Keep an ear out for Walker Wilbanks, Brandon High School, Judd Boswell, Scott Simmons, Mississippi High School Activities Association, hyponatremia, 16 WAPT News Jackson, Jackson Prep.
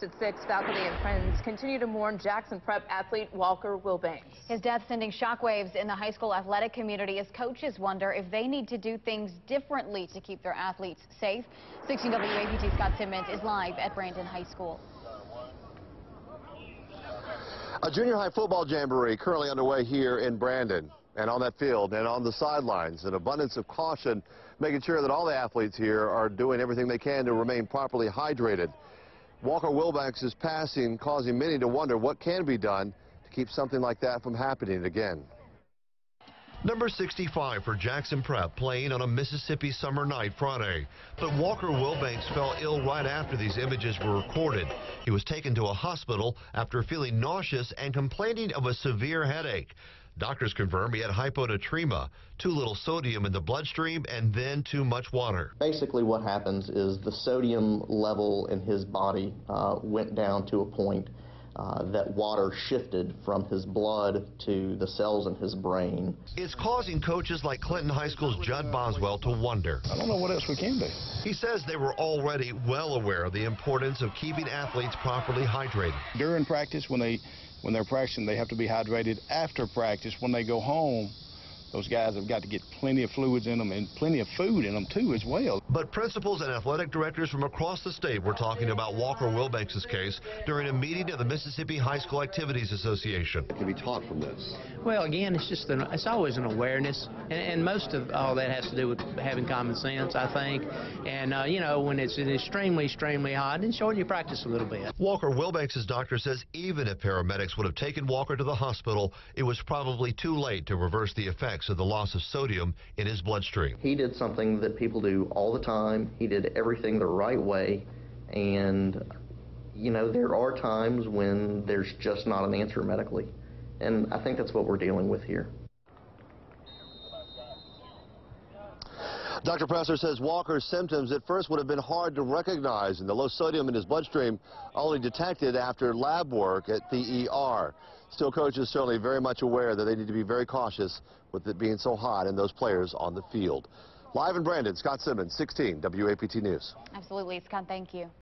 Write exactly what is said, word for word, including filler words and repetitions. First at six, faculty and friends continue to mourn Jackson Prep athlete Walker Wilbanks. His death sending shockwaves in the high school athletic community as coaches wonder if they need to do things differently to keep their athletes safe. sixteen W A P T Scott Simmons is live at Brandon High School. A junior high football jamboree currently underway here in Brandon. And on that field and on the sidelines, an abundance of caution, making sure that all the athletes here are doing everything they can to remain properly hydrated. Walker Wilbanks is passing, causing many to wonder what can be done to keep something like that from happening again. Number sixty-five for Jackson Prep, playing on a Mississippi summer night Friday. But Walker Wilbanks fell ill right after these images were recorded. He was taken to a hospital after feeling nauseous and complaining of a severe headache. Doctors confirmed he had hyponatremia, too little sodium in the bloodstream, and then too much water. Basically what happens is the sodium level in his body uh, went down to a point uh, that water shifted from his blood to the cells in his brain. It's causing coaches like Clinton High School's Judd Boswell to wonder. I don't know what else we can do. He says they were already well aware of the importance of keeping athletes properly hydrated. During practice, when they When they're practicing, they have to be hydrated after practice. When they go home, those guys have got to get plenty of fluids in them and plenty of food in them, too, as well. But principals and athletic directors from across the state were talking about Walker Wilbanks' case during a meeting of the Mississippi High School Activities Association. What can be taught from this? Well, again, it's just an, it's always an awareness, and, and most of all that has to do with having common sense, I think. And, uh, you know, when it's extremely, extremely hot, then shorten your practice a little bit. Walker Wilbanks' doctor says even if paramedics would have taken Walker to the hospital, it was probably too late to reverse the effect of the loss of sodium in his bloodstream. He did something that people do all the time. He did everything the right way, and you know, there are times when there's just not an answer medically, and I think that's what we're dealing with here. Doctor Presser says Walker's symptoms at first would have been hard to recognize, and the low sodium in his bloodstream only detected after lab work at the E R. Still, coaches certainly very much aware that they need to be very cautious with it being so hot and those players on the field. Live in Brandon, Scott Simmons, sixteen W A P T News. Absolutely, Scott, thank you.